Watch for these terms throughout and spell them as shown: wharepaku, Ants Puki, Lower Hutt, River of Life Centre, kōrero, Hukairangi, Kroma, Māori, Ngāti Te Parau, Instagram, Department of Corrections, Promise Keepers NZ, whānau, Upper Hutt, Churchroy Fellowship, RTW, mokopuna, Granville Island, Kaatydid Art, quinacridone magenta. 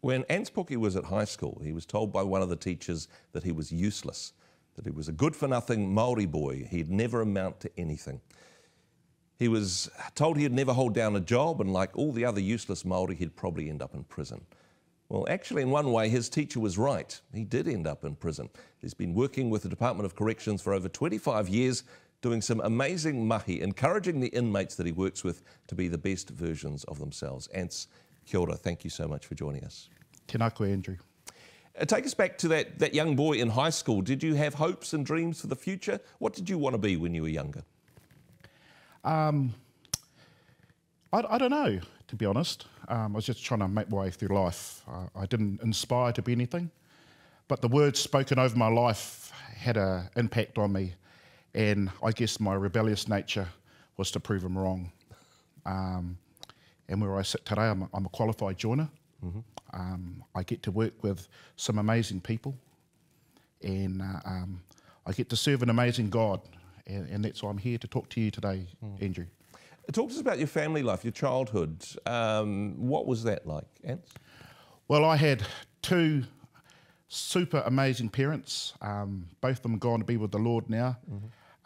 When Ants Puki was at high school, he was told by one of the teachers that he was useless, that he was a good-for-nothing Maori boy, he'd never amount to anything. He was told he'd never hold down a job, and like all the other useless Maori, he'd probably end up in prison. Well, actually, in one way, his teacher was right. He did end up in prison. He's been working with the Department of Corrections for over 25 years, doing some amazing mahi, encouraging the inmates that he works with to be the best versions of themselves. Ants, kia ora, thank you so much for joining us. Tēnā koe, Andrew. Take us back to that young boy in high school. Did you have hopes and dreams for the future? What did you want to be when you were younger? I don't know, to be honest. I was just trying to make my way through life. I didn't inspire to be anything, but the words spoken over my life had an impact on me, and I guess my rebellious nature was to prove them wrong. And where I sit today, I'm a qualified joiner. Mm-hmm. I get to work with some amazing people, and I get to serve an amazing God, and that's why I'm here to talk to you today, Andrew. Talk to us about your family life, your childhood. What was that like, Ants? Well, I had two super amazing parents. Both of them gone to be with the Lord now.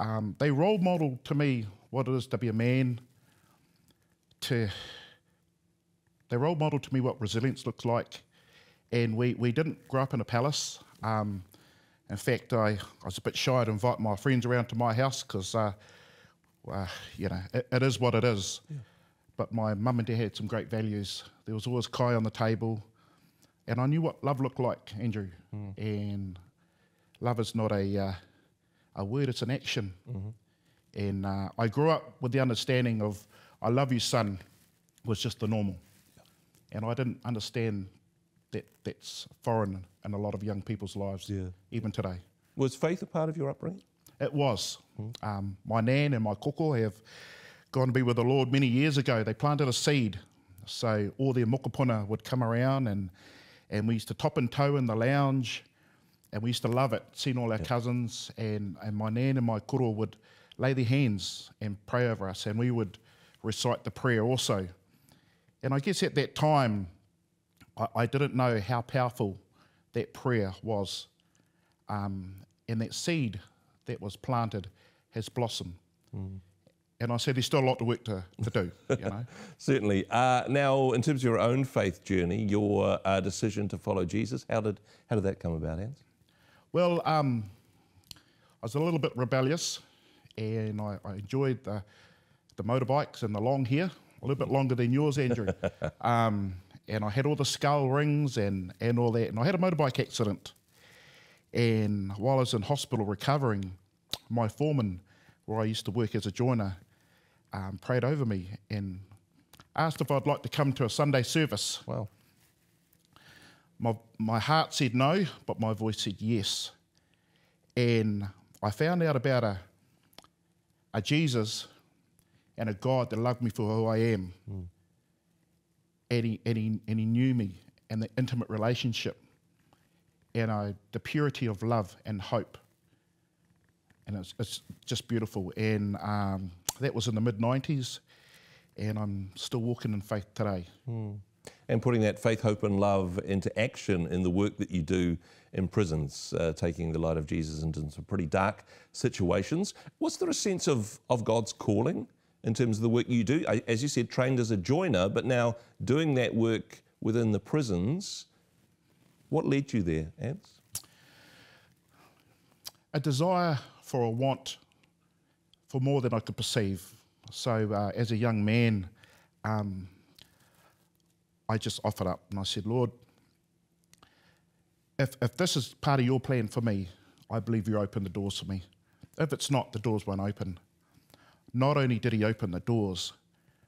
Mm-hmm. They role modelled to me what it is to be a man. They role modelled to me what resilience looks like, and we didn't grow up in a palace. In fact, I was a bit shy to invite my friends around to my house because, you know, it is what it is. Yeah. But my mum and dad had some great values. There was always kai on the table, and I knew what love looked like, Andrew. Mm. And love is not a word; it's an action. Mm-hmm. And I grew up with the understanding of "I love you, son" was just the normal. And I didn't understand that that's foreign in a lot of young people's lives, even today. Was faith a part of your upbringing? It was. Mm. My nan and my koko have gone to be with the Lord many years ago. They planted a seed, so all their mokopuna would come around, and we used to top and toe in the lounge, and we used to love it, seeing all our cousins, and my nan and my koro would lay their hands and pray over us, and we would recite the prayer also. And I guess at that time, I didn't know how powerful that prayer was. And that seed that was planted has blossomed. Mm. And I said, there's still a lot of work to do, you know. Certainly. Now, in terms of your own faith journey, your decision to follow Jesus, how did that come about, Ants? Well, I was a little bit rebellious, and I enjoyed the motorbikes and the long hair. A little bit longer than yours, Andrew. And I had all the skull rings and all that. And I had a motorbike accident. And while I was in hospital recovering, my foreman, where I used to work as a joiner, prayed over me and asked if I'd like to come to a Sunday service. Wow. My heart said no, but my voice said yes. And I found out about a Jesus and a God that loved me for who I am. Mm. And he knew me, and the intimate relationship, and the purity of love and hope. And it's just beautiful. And that was in the mid-90s, and I'm still walking in faith today. Mm. And putting that faith, hope and love into action in the work that you do in prisons, taking the light of Jesus into some pretty dark situations. Was there a sense of God's calling in terms of the work you do? As you said, trained as a joiner, but now doing that work within the prisons. What led you there, Ants? A desire for a want for more than I could perceive. So as a young man, I just offered up and I said, Lord, if this is part of your plan for me, I believe you open the doors for me. If it's not, the doors won't open. Not only did he open the doors,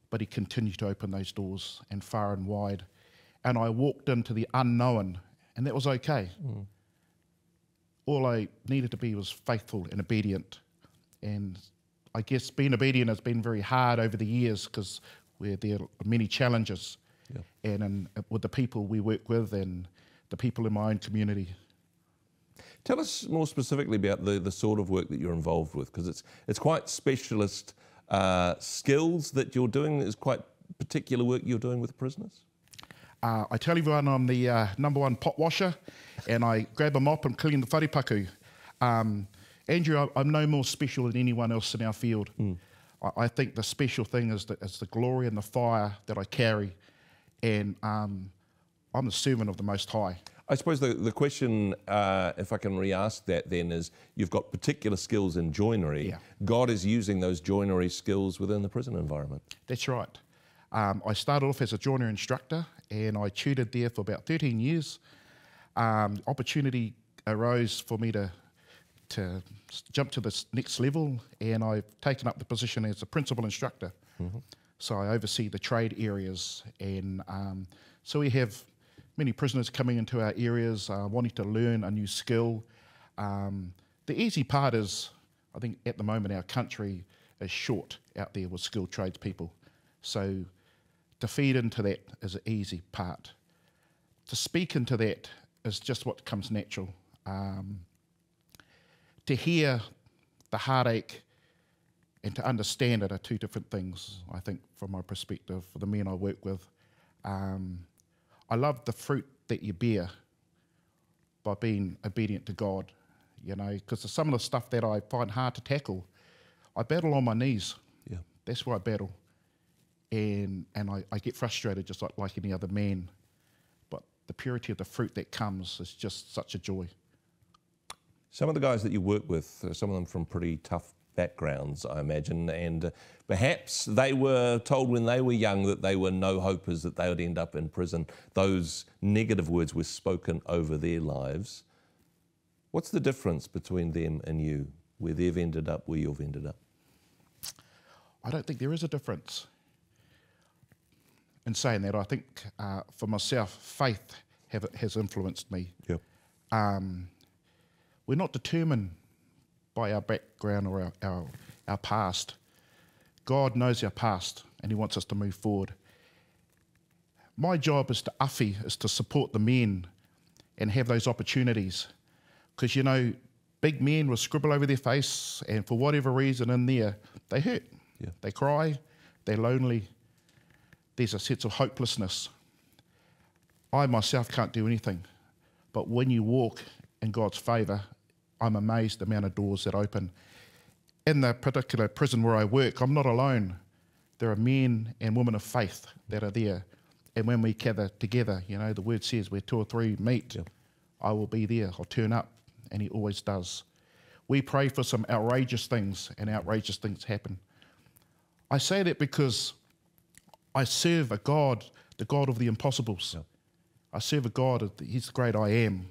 but he continued to open those doors, and far and wide. And I walked into the unknown, and that was okay. Mm. All I needed to be was faithful and obedient. And I guess being obedient has been very hard over the years because there are many challenges. Yeah. And with the people we work with and the people in my own community. Tell us more specifically about the sort of work that you're involved with, because it's quite specialist skills that you're doing. It's quite particular work you're doing with prisoners. I tell everyone I'm the #1 pot washer, and I grab a mop and clean the wharepaku. Andrew, I'm no more special than anyone else in our field. Mm. I think the special thing is the glory and the fire that I carry, and I'm the servant of the Most High. I suppose the question, if I can re-ask that then, is you've got particular skills in joinery. Yeah. God is using those joinery skills within the prison environment. That's right. I started off as a joinery instructor, and I tutored there for about 13 years. Opportunity arose for me to jump to this next level, and I've taken up the position as a principal instructor. Mm-hmm. So I oversee the trade areas, and so we have many prisoners coming into our areas wanting to learn a new skill. The easy part is, I think at the moment our country is short out there with skilled tradespeople. So to feed into that is an easy part. To speak into that is just what comes natural. To hear the heartache and to understand it are two different things, I think, from my perspective, for the men I work with. I love the fruit that you bear by being obedient to God, you know, because some of the stuff that I find hard to tackle, I battle on my knees. Yeah. That's where I battle. And I get frustrated just like any other man. But the purity of the fruit that comes is just such a joy. Some of the guys that you work with, some of them from pretty tough backgrounds, I imagine, and perhaps they were told when they were young that they were no-hopers, that they would end up in prison. Those negative words were spoken over their lives. What's the difference between them and you, where they've ended up, where you've ended up? I don't think there is a difference. In saying that, I think for myself, faith has influenced me. Yep. We're not determined by our background or our past. God knows our past and he wants us to move forward. My job as to Uffie is to support the men and have those opportunities. Because, you know, big men will scribble over their face and for whatever reason in there, they hurt. Yeah. They cry, they're lonely. There's a sense of hopelessness. I myself can't do anything. But when you walk in God's favour, I'm amazed the amount of doors that open. In the particular prison where I work, I'm not alone. There are men and women of faith that are there. And when we gather together, you know, the word says where two or three meet, yep, I will be there, I'll turn up, and he always does. We pray for some outrageous things, and outrageous things happen. I say that because I serve a God, the God of the impossibles. Yep. I serve a God, he's the great I am.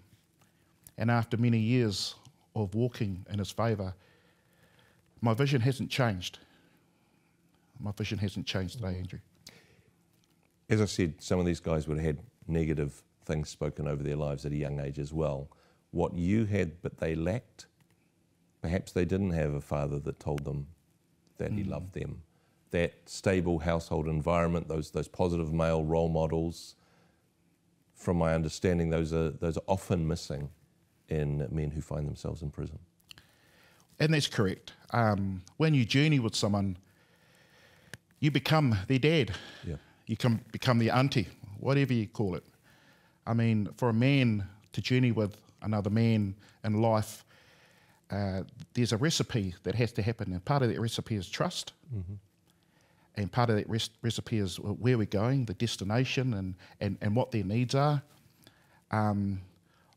And after many years of walking in his favour, my vision hasn't changed. My vision hasn't changed today, Andrew. As I said, some of these guys would have had negative things spoken over their lives at a young age as well. What you had but they lacked, perhaps they didn't have a father that told them that he loved them. That stable household environment, those positive male role models, from my understanding, those are often missing in men who find themselves in prison. And that's correct. When you journey with someone, you become their dad. Yeah. You become their auntie, whatever you call it. I mean, for a man to journey with another man in life, there's a recipe that has to happen, and part of that recipe is trust. Mm-hmm. And part of that recipe is where we're going, the destination, and what their needs are.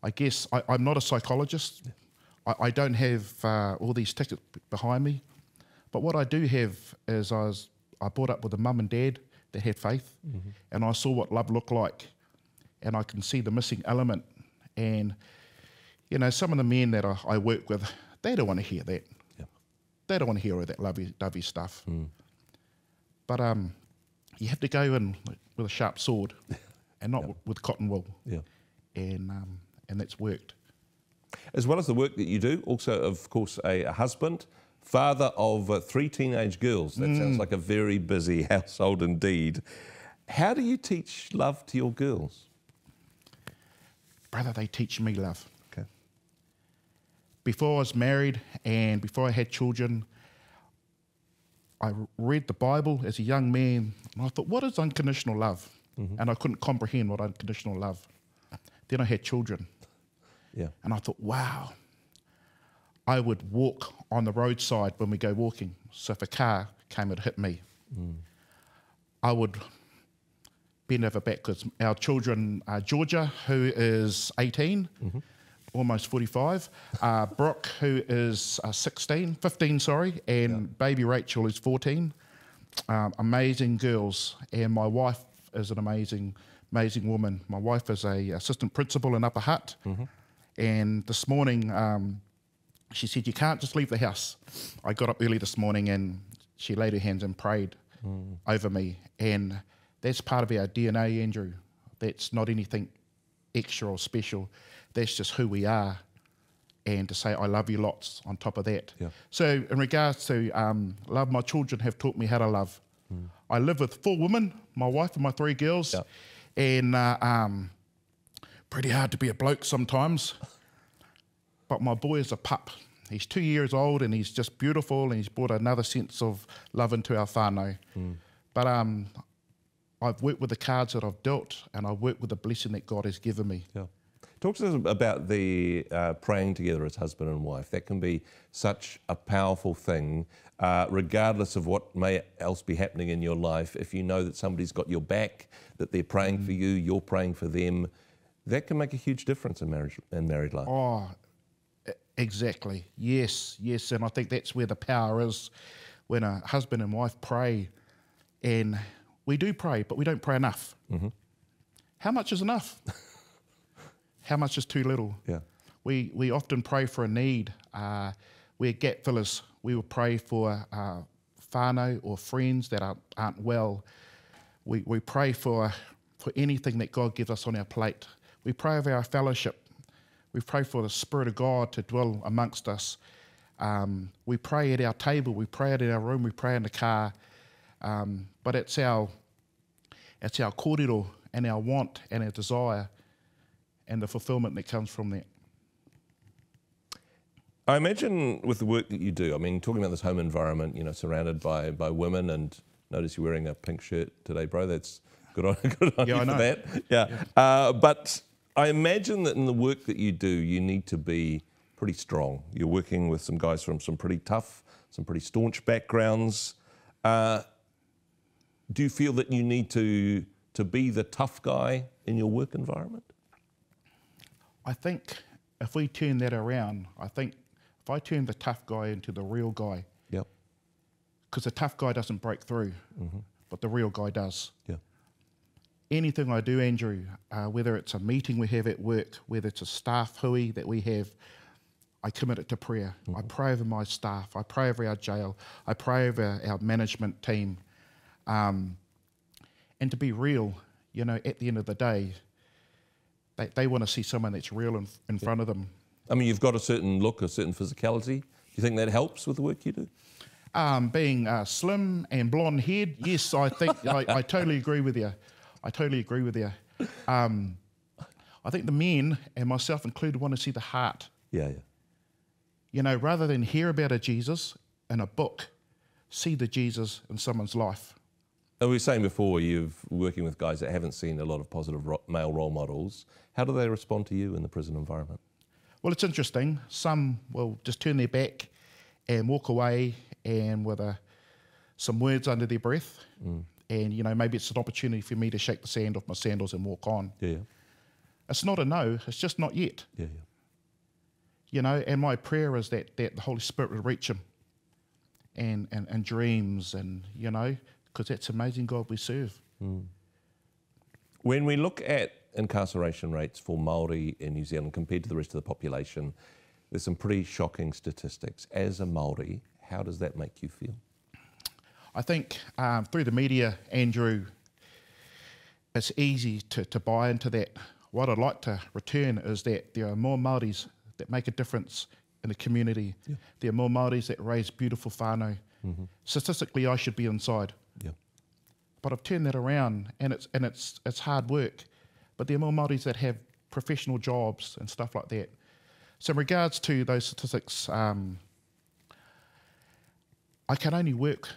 I guess I'm not a psychologist. Yeah. I don't have all these tickets behind me. But what I do have is I brought up with a mum and dad that had faith, mm-hmm, and I saw what love looked like, and I can see the missing element. And, you know, some of the men that I work with, they don't want to hear that. Yeah. They don't want to hear all that lovey-dovey stuff. Mm. But you have to go in with a sharp sword and not, yeah, with cotton wool. Yeah. And that's worked. As well as the work that you do, also, of course, a husband, father of 3 teenage girls. That sounds like a very busy household indeed. How do you teach love to your girls? Brother, they teach me love. Okay. Before I was married and before I had children, I read the Bible as a young man, and I thought, what is unconditional love? Mm-hmm. And I couldn't comprehend what unconditional love. Then I had children. Yeah. And I thought, wow, I would walk on the roadside when we go walking. So if a car came and hit me, I would bend over backwards. Our children, Georgia, who is 18, almost 45, Brooke, who is 15, and baby Rachel, who's 14. Amazing girls. And my wife is an amazing woman. My wife is an assistant principal in Upper Hutt. And this morning, she said, you can't just leave the house. I got up early this morning and she laid her hands and prayed over me. And that's part of our DNA, Andrew. That's not anything extra or special. That's just who we are. And to say, I love you lots on top of that. Yeah. So in regards to love, my children have taught me how to love. I live with four women, my wife and my three girls. Yeah. And pretty hard to be a bloke sometimes. But my boy is a pup. He's 2 years old and he's just beautiful, and he's brought another sense of love into our whānau. But I've worked with the cards that I've dealt, and I've worked with the blessing that God has given me. Yeah. Talk to us about the praying together as husband and wife. That can be such a powerful thing, regardless of what may else be happening in your life. If you know that somebody's got your back, that they're praying for you, you're praying for them, that can make a huge difference in marriage and married life. Oh, exactly. Yes, yes. And I think that's where the power is, when a husband and wife pray. And we do pray, but we don't pray enough. How much is enough? How much is too little? Yeah. We often pray for a need. We're gap fillers. We will pray for whānau or friends that aren't well. We pray for anything that God gives us on our plate. We pray over our fellowship. We pray for the Spirit of God to dwell amongst us. We pray at our table. We pray it in our room. We pray in the car. But it's our kōrero and our want and our desire and the fulfilment that comes from that. I imagine with the work that you do, I mean, talking about this home environment, you know, surrounded by women, and notice you're wearing a pink shirt today, bro. That's good on you for that. Yeah. But I imagine that in the work that you do, you need to be pretty strong. You're working with some guys from some pretty tough, some pretty staunch backgrounds. Do you feel that you need to be the tough guy in your work environment? I think if we turn that around, I think if I turn the tough guy into the real guy, yep, because the tough guy doesn't break through, but the real guy does. Yeah. Anything I do, Andrew, whether it's a meeting we have at work, whether it's a staff hui that we have, I commit it to prayer. I pray over my staff. I pray over our jail. I pray over our management team. And to be real, you know, at the end of the day, they want to see someone that's real in front of them. I mean, you've got a certain look, a certain physicality. Do you think that helps with the work you do? Being slim and blonde haired, yes, I think I totally agree with you. I totally agree with you. I think the men, and myself included, want to see the heart. Yeah, yeah. You know, rather than hear about a Jesus in a book, see the Jesus in someone's life. And we were saying before, you're working with guys that haven't seen a lot of positive male role models. How do they respond to you in the prison environment? Well, it's interesting. Some will just turn their back and walk away, and with some words under their breath. And, you know, maybe it's an opportunity for me to shake the sand off my sandals and walk on. Yeah. It's not a no, it's just not yet. Yeah. You know, and my prayer is that the Holy Spirit will reach him and dreams, and, you know, because that's amazing God we serve. When we look at incarceration rates for Māori in New Zealand compared to the rest of the population, there's some pretty shocking statistics. As a Māori, how does that make you feel? I think through the media, Andrew, it's easy to buy into that. What I'd like to return is that there are more Māoris that make a difference in the community. Yeah. There are more Māoris that raise beautiful whānau. Statistically, I should be inside. Yeah. But I've turned that around, and it's hard work. But there are more Māoris that have professional jobs and stuff like that. So in regards to those statistics, I can only work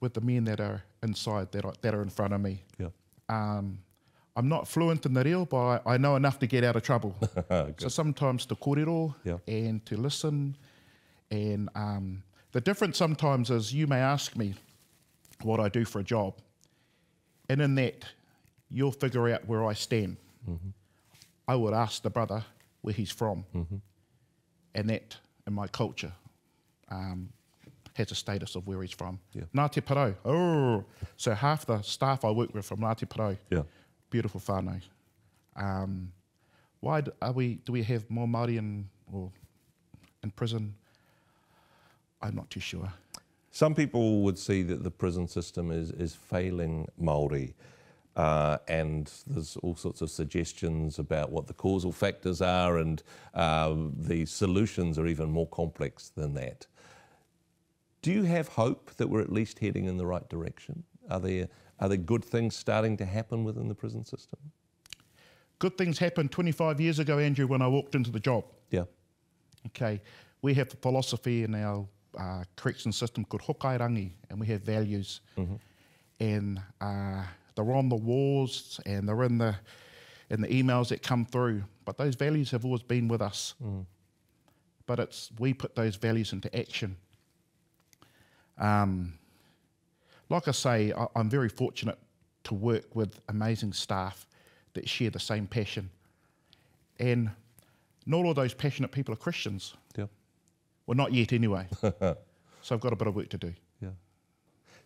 with the men that are inside, that are in front of me. Yeah. I'm not fluent in the reo, but I know enough to get out of trouble. So sometimes to kōrero and to listen. And the difference sometimes is you may ask me what I do for a job. And in that, you'll figure out where I stand. Mm-hmm. I would ask the brother where he's from. Mm-hmm. And that, in my culture, has a status of where he's from. Yeah. Ngāti Te Parau. Oh, so half the staff I work with from Ngāti Te Parau. Yeah. Beautiful whānau. Why do we have more Māori in prison? I'm not too sure. Some people would see that the prison system is failing Māori, and there's all sorts of suggestions about what the causal factors are, and the solutions are even more complex than that. Do you have hope that we're at least heading in the right direction? Are there good things starting to happen within the prison system? Good things happened 25 years ago, Andrew, when I walked into the job. Yeah. Okay, we have a philosophy in our correction system called Hukairangi, and we have values. Mm-hmm. And they're on the walls, and they're in the emails that come through. But those values have always been with us. Mm. But we put those values into action. Like I say, I'm very fortunate to work with amazing staff that share the same passion. And not all those passionate people are Christians. Yeah. Well, not yet anyway. So I've got a bit of work to do. Yeah.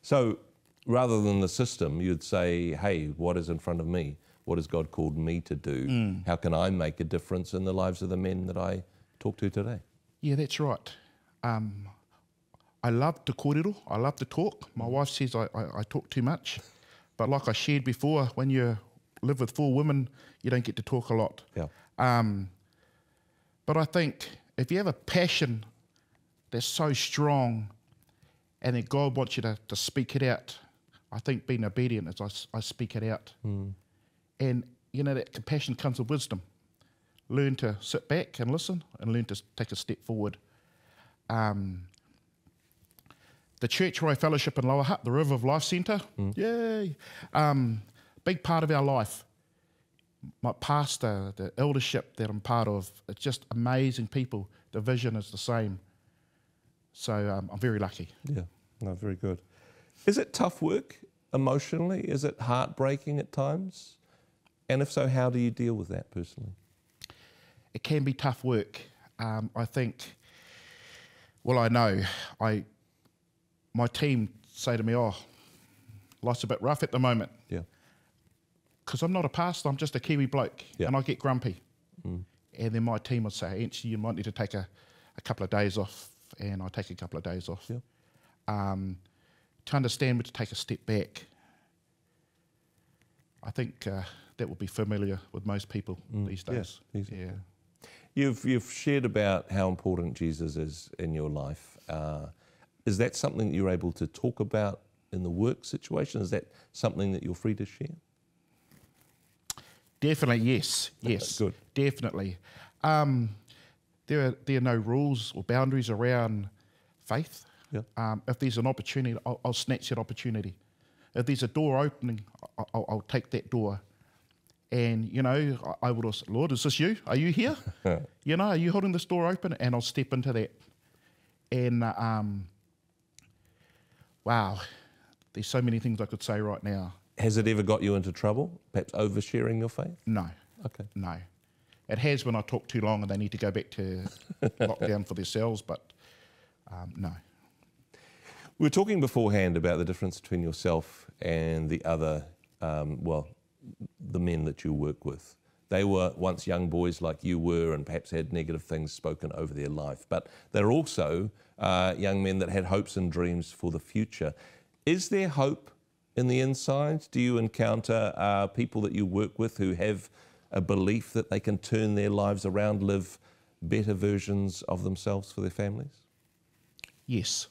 So rather than the system, you'd say, hey, what is in front of me? What has God called me to do? Mm. How can I make a difference in the lives of the men that I talk to today? Yeah, that's right. I love to kōrero, I love to talk. My wife says I talk too much. But like I shared before, when you live with four women, you don't get to talk a lot. Yeah. But I think if you have a passion that's so strong and that God wants you to speak it out, I think being obedient is I speak it out. Mm. And you know, that compassion comes with wisdom. Learn to sit back and listen and learn to take a step forward. The Churchroy Fellowship in Lower Hutt, the River of Life Centre, yay! Big part of our life. My pastor, the eldership that I'm part of, it's just amazing people. The vision is the same. So I'm very lucky. Yeah, no, very good. Is it tough work emotionally? Is it heartbreaking at times? And if so, how do you deal with that personally? It can be tough work. I think, well, I know, my team say to me, oh, life's a bit rough at the moment. Yeah. Because I'm not a pastor, I'm just a Kiwi bloke. Yeah. And I get grumpy. Mm. And then my team would say, Ants, you might need to take a couple of days off. And I take a couple of days off. Yeah. To understand, but to take a step back. I think that will be familiar with most people these days. Yeah, exactly. Yeah. You've shared about how important Jesus is in your life. Is that something that you're able to talk about in the work situation? Is that something that you're free to share? Definitely, yes. Yes, good. Definitely. There are no rules or boundaries around faith. Yeah. If there's an opportunity, I'll snatch that opportunity. If there's a door opening, I'll take that door. And, you know, I would ask, Lord, is this you? Are you here? You know, are you holding this door open? And I'll step into that. And... wow, there's so many things I could say right now. Has it ever got you into trouble, perhaps oversharing your faith? No. Okay. No. It has when I talk too long and they need to go back to lockdown for themselves, but no. We were talking beforehand about the difference between yourself and the other, the men that you work with. They were once young boys like you were and perhaps had negative things spoken over their life, but they're also young men that had hopes and dreams for the future. Is there hope in the inside? Do you encounter people that you work with who have a belief that they can turn their lives around, live better versions of themselves for their families? Yes.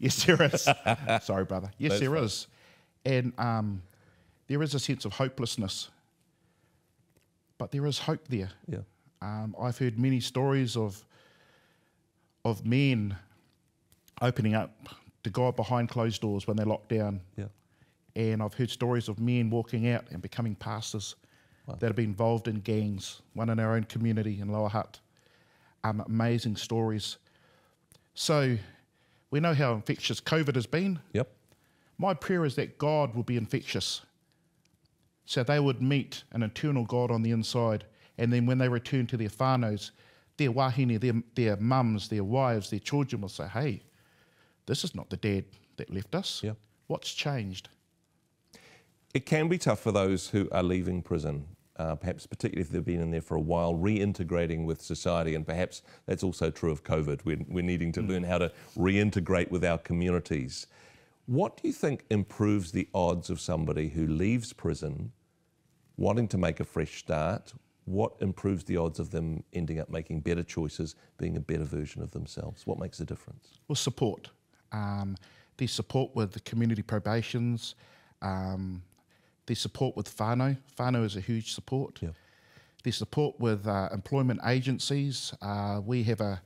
Yes, there is. Sorry, brother. Yes, that's there fun. Is. And there is a sense of hopelessness. But there is hope there. Yeah. I've heard many stories of men opening up to God behind closed doors when they're locked down. Yeah. and I've heard stories of men walking out and becoming pastors that have been involved in gangs, one in our own community in Lower Hutt. Amazing stories. So we know how infectious COVID has been. Yep. My prayer is that God will be infectious, so they would meet an internal God on the inside, and then when they return to their whānaus, their wahine, their mums, their wives, their children will say, hey, this is not the dad that left us. Yep. What's changed? It can be tough for those who are leaving prison, perhaps particularly if they've been in there for a while, reintegrating with society, and perhaps that's also true of COVID. We're needing to learn how to reintegrate with our communities. What do you think improves the odds of somebody who leaves prison wanting to make a fresh start? What improves the odds of them ending up making better choices, being a better version of themselves? What makes the difference? Well, support. There's support with the community probations, there's support with whānau. Whānau is a huge support. Yeah. There's support with employment agencies. We have a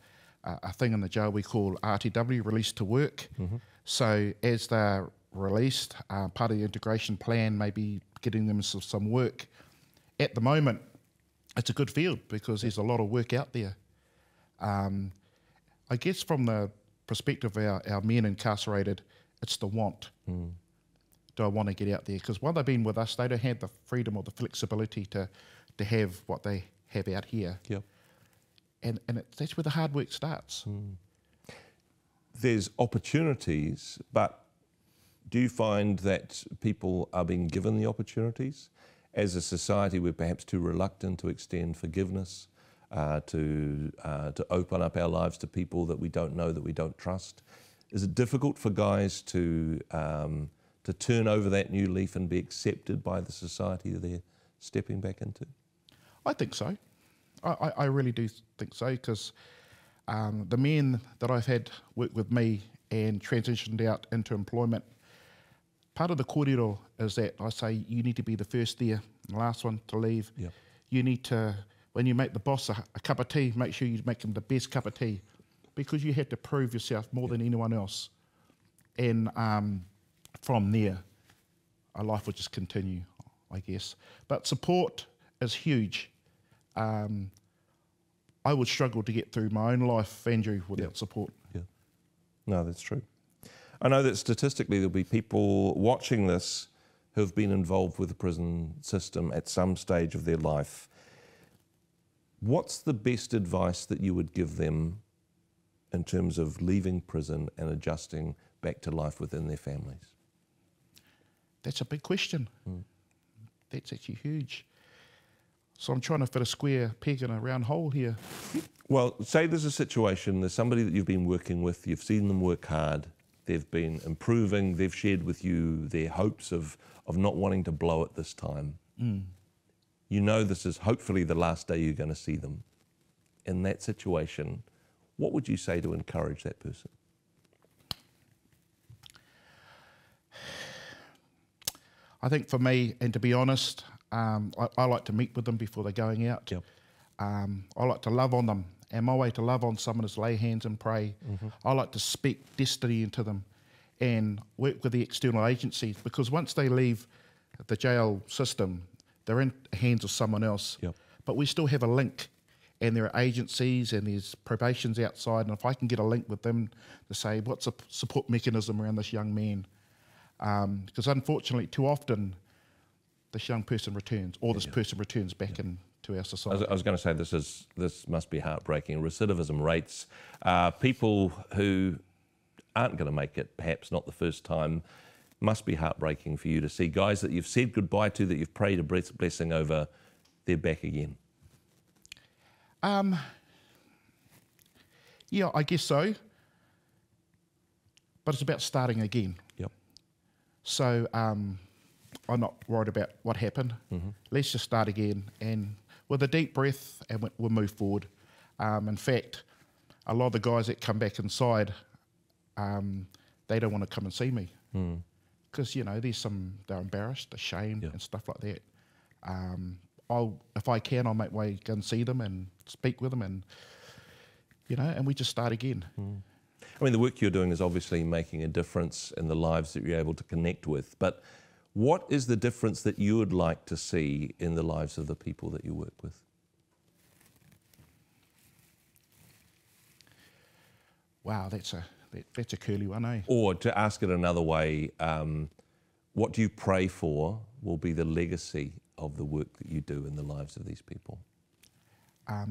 thing in the jail we call RTW, Release to Work. Mm-hmm. So as they're released, part of the integration plan may be getting them some work. At the moment, it's a good field because there's a lot of work out there. I guess from the perspective of our men incarcerated, it's the want. Mm. Do I want to get out there? Because while they've been with us, they don't have the freedom or the flexibility to have what they have out here. Yep. And that's where the hard work starts. Mm. There's opportunities, but do you find that people are being given the opportunities? As a society, we're perhaps too reluctant to extend forgiveness, to open up our lives to people that we don't know, that we don't trust. Is it difficult for guys to turn over that new leaf and be accepted by the society that they're stepping back into? I think so. I really do think so, because the men that I've had work with me and transitioned out into employment, part of the kōrero is that I say you need to be the first there, the last one to leave. Yep. You need to, when you make the boss a cup of tea, make sure you make him the best cup of tea, because you have to prove yourself more than anyone else. And from there, our life will just continue, I guess. But support is huge. I would struggle to get through my own life, Andrew, without support. Yeah, no, that's true. I know that statistically there'll be people watching this who've been involved with the prison system at some stage of their life. What's the best advice that you would give them in terms of leaving prison and adjusting back to life within their families? That's a big question. Mm. That's actually huge. So I'm trying to fit a square peg in a round hole here. Well, say there's a situation, there's somebody that you've been working with, you've seen them work hard, they've been improving, they've shared with you their hopes of not wanting to blow it this time. Mm. You know this is hopefully the last day you're going to see them. In that situation, what would you say to encourage that person? I think for me, and to be honest, I like to meet with them before they're going out. Yep. I like to love on them. And my way to love on someone is lay hands and pray. Mm-hmm. I like to speak destiny into them and work with the external agencies, because once they leave the jail system, they're in the hands of someone else. Yep. But we still have a link, and there are agencies and there's probations outside, and if I can get a link with them to say, what's a support mechanism around this young man? Because unfortunately, too often, this young person returns, or this person returns back into our society. I was going to say, this must be heartbreaking. Recidivism rates, people who aren't going to make it, perhaps not the first time, must be heartbreaking for you to see. Guys that you've said goodbye to, that you've prayed a blessing over, they're back again. Yeah, I guess so. But it's about starting again. Yep. So I'm not worried about what happened. Mm-hmm. Let's just start again, and with a deep breath, and we'll move forward. In fact, a lot of the guys that come back inside, they don't want to come and see me, because you know they're embarrassed, ashamed, and stuff like that. If I can, I'll make way go and see them and speak with them, and and we just start again. Mm. I mean, the work you're doing is obviously making a difference in the lives that you're able to connect with, but What is the difference that you would like to see in the lives of the people that you work with? Wow, that's a curly one, eh? Or to ask it another way, what do you pray for will be the legacy of the work that you do in the lives of these people?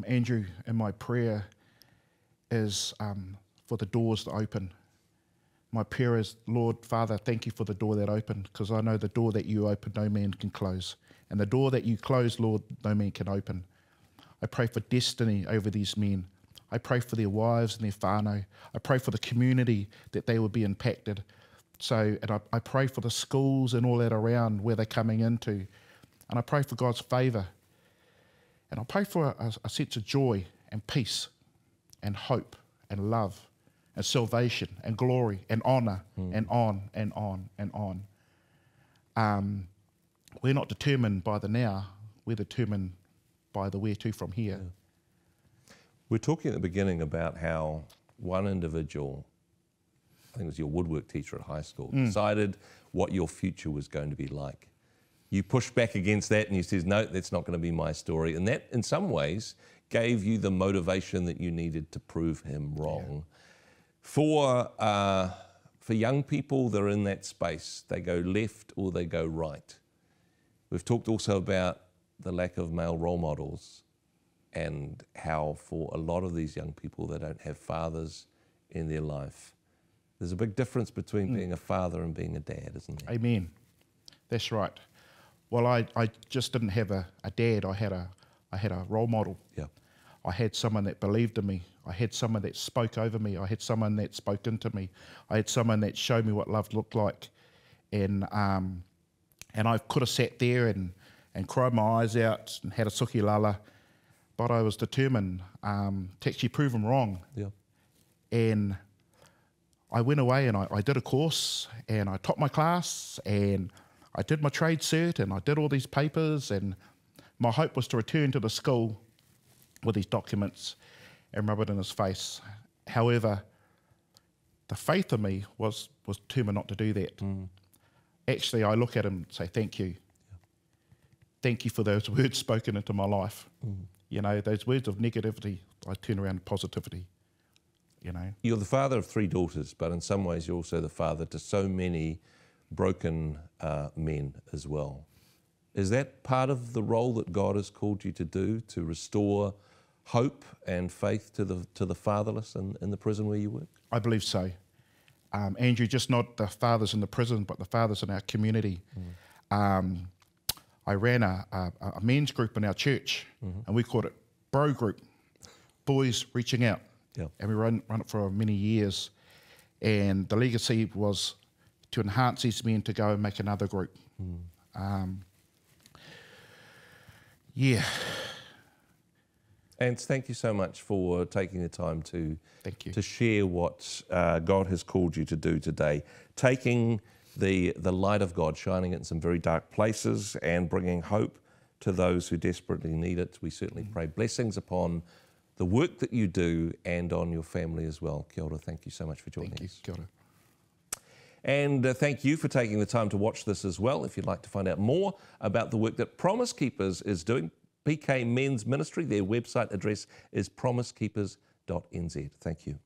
Andrew, in my prayer is for the doors that open. My prayer is, Lord, Father, thank you for the door that opened, because I know the door that you open, no man can close. And the door that you close, Lord, no man can open. I pray for destiny over these men. I pray for their wives and their whānau. I pray for the community that they would be impacted. So, and I pray for the schools and all that around where they're coming into. And I pray for God's favour. And I pray for a sense of joy and peace and hope and love and salvation and glory and honour and on and on and on. We're not determined by the now, we're determined by the where to from here. Yeah. We're talking at the beginning about how one individual, I think it was your woodwork teacher at high school, decided what your future was going to be like. You pushed back against that and you said, no, that's not going to be my story. And that, in some ways, gave you the motivation that you needed to prove him wrong. Yeah. For young people, they're in that space. They go left or they go right. We've talked also about the lack of male role models and how for a lot of these young people, they don't have fathers in their life. There's a big difference between being a father and being a dad, isn't there? Amen. That's right. Well, I just didn't have a dad. I had a role model. Yeah. I had someone that believed in me. I had someone that spoke over me. I had someone that spoke into me. I had someone that showed me what love looked like. And I could have sat there and cried my eyes out and had a suki lala, but I was determined to actually prove them wrong. Yeah. And I went away and I did a course and I topped my class and I did my trade cert and I did all these papers, and my hope was to return to the school with these documents and rub it in his face. However, the faith in me was determined not to do that. Actually, I look at him and say, thank you. Yeah. Thank you for those words spoken into my life. You know, those words of negativity, I turn around to positivity, you know. You're the father of 3 daughters, but in some ways you're also the father to so many broken men as well. Is that part of the role that God has called you to do, to restore hope and faith to the fatherless in the prison where you work? I believe so. Andrew, just not the fathers in the prison, but the fathers in our community. I ran a men's group in our church, and we called it Bro Group, Boys Reaching Out. Yeah. And we ran it for many years. And the legacy was to enhance these men to go and make another group. Yeah. Ants, thank you so much for taking the time to share what God has called you to do today, taking the light of God, shining it in some very dark places and bringing hope to those who desperately need it. We certainly pray blessings upon the work that you do and on your family as well. Kia ora, thank you so much for joining us. Kia ora. And thank you for taking the time to watch this as well. If you'd like to find out more about the work that Promise Keepers is doing, PK Men's Ministry, their website address is promisekeepers.nz. Thank you.